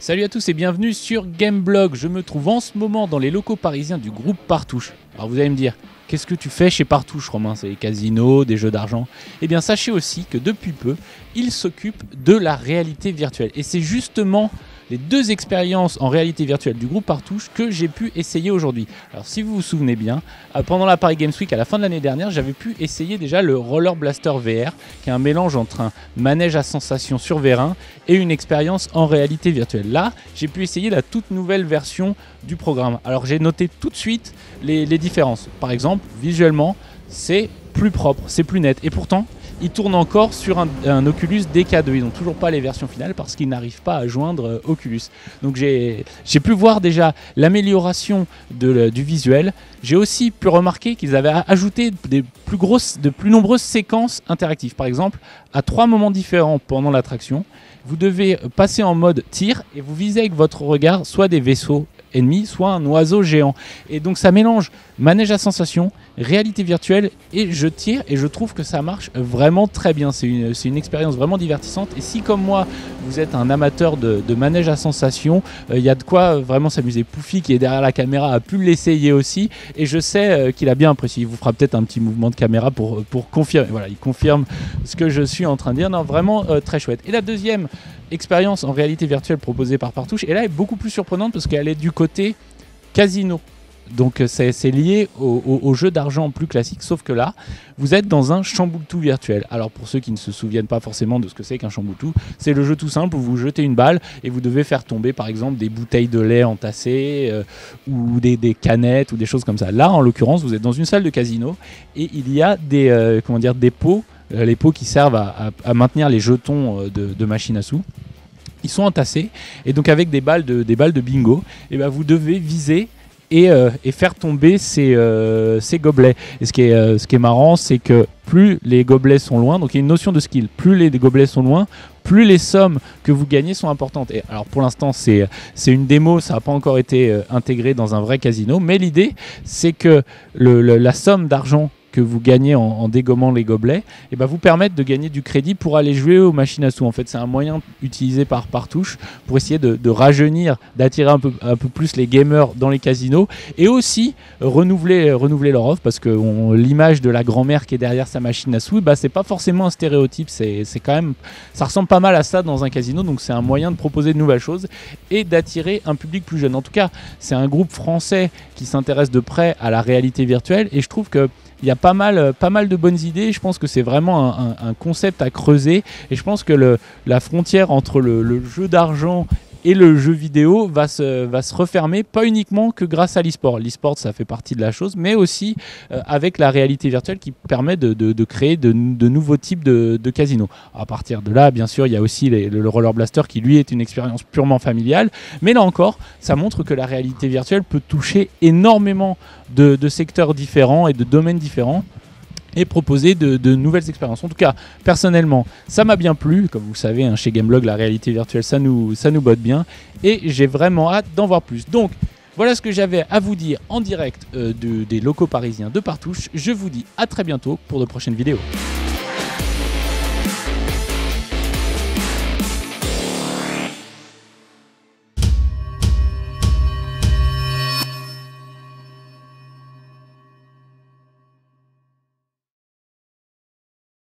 Salut à tous et bienvenue sur Gameblog. Je me trouve en ce moment dans les locaux parisiens du groupe Partouche. Alors vous allez me dire, qu'est-ce que tu fais chez Partouche, Romain? C'est des casinos, des jeux d'argent. Eh bien sachez aussi que depuis peu, ils s'occupent de la réalité virtuelle. Et c'est justement les deux expériences en réalité virtuelle du groupe Partouche que j'ai pu essayer aujourd'hui. Alors si vous vous souvenez bien, pendant la Paris Games Week à la fin de l'année dernière, j'avais pu essayer déjà le Roller Blaster VR, qui est un mélange entre un manège à sensations sur vérin et une expérience en réalité virtuelle. Là, j'ai pu essayer la toute nouvelle version du programme. Alors j'ai noté tout de suite les différences. Par exemple, visuellement, c'est plus propre, c'est plus net, et pourtant il tourne encore sur un Oculus DK2. Ils n'ont toujours pas les versions finales parce qu'ils n'arrivent pas à joindre Oculus. Donc j'ai pu voir déjà l'amélioration du visuel. J'ai aussi pu remarquer qu'ils avaient ajouté de plus nombreuses séquences interactives. Par exemple, à 3 moments différents pendant l'attraction, vous devez passer en mode tir et vous visez avec votre regard soit des vaisseaux ennemis, soit un oiseau géant. Et donc ça mélange manège à sensation, réalité virtuelle et je tire, et je trouve que ça marche vraiment très bien. C'est une expérience vraiment divertissante, et si comme moi vous êtes un amateur de manège à sensation, il y a de quoi vraiment s'amuser. Poufi, qui est derrière la caméra, a pu l'essayer aussi et je sais qu'il a bien apprécié. Il vous fera peut-être un petit mouvement de caméra pour confirmer. Voilà, il confirme ce que je suis en train de dire. Non, vraiment très chouette. Et la deuxième expérience en réalité virtuelle proposée par Partouche, et là elle est beaucoup plus surprenante parce qu'elle est du côté casino. Donc c'est lié au jeu d'argent plus classique, sauf que là, vous êtes dans un Chamboul'Tout virtuel. Alors pour ceux qui ne se souviennent pas forcément de ce que c'est qu'un Chamboul'Tout, c'est le jeu tout simple où vous jetez une balle et vous devez faire tomber par exemple des bouteilles de lait entassées ou des canettes ou des choses comme ça. Là en l'occurrence, vous êtes dans une salle de casino et il y a des pots, les pots qui servent à maintenir les jetons de machine à sous. Ils sont entassés et donc avec des balles de bingo, et ben vous devez viser et faire tomber ces gobelets. Et ce qui est marrant, c'est que plus les gobelets sont loin, donc il y a une notion de skill, plus les gobelets sont loin, plus les sommes que vous gagnez sont importantes. Et alors pour l'instant c'est une démo, ça n'a pas encore été intégré dans un vrai casino, mais l'idée c'est que la somme d'argent que vous gagnez en dégommant les gobelets, et ben vous permettent de gagner du crédit pour aller jouer aux machines à sous. En fait, c'est un moyen utilisé par Partouche pour essayer de rajeunir, d'attirer un peu plus les gamers dans les casinos, et aussi renouveler leur offre, parce que l'image de la grand-mère qui est derrière sa machine à sous, ben c'est pas forcément un stéréotype, c'est quand même, ça ressemble pas mal à ça dans un casino, donc c'est un moyen de proposer de nouvelles choses et d'attirer un public plus jeune. En tout cas, c'est un groupe français qui s'intéresse de près à la réalité virtuelle, et je trouve que il y a pas mal de bonnes idées. Je pense que c'est vraiment un concept à creuser, et je pense que la frontière entre le jeu d'argent et le jeu vidéo va se refermer, pas uniquement que grâce à l'e-sport. L'e-sport, ça fait partie de la chose, mais aussi avec la réalité virtuelle qui permet de créer de nouveaux types de casinos. À partir de là, bien sûr, il y a aussi le Roller Blaster qui, lui, est une expérience purement familiale. Mais là encore, ça montre que la réalité virtuelle peut toucher énormément de secteurs différents et de domaines différents, et proposer de nouvelles expériences. En tout cas, personnellement, ça m'a bien plu. Comme vous le savez, hein, chez Gameblog, la réalité virtuelle, ça nous botte bien. Et j'ai vraiment hâte d'en voir plus. Donc, voilà ce que j'avais à vous dire en direct des locaux parisiens de Partouche. Je vous dis à très bientôt pour de prochaines vidéos.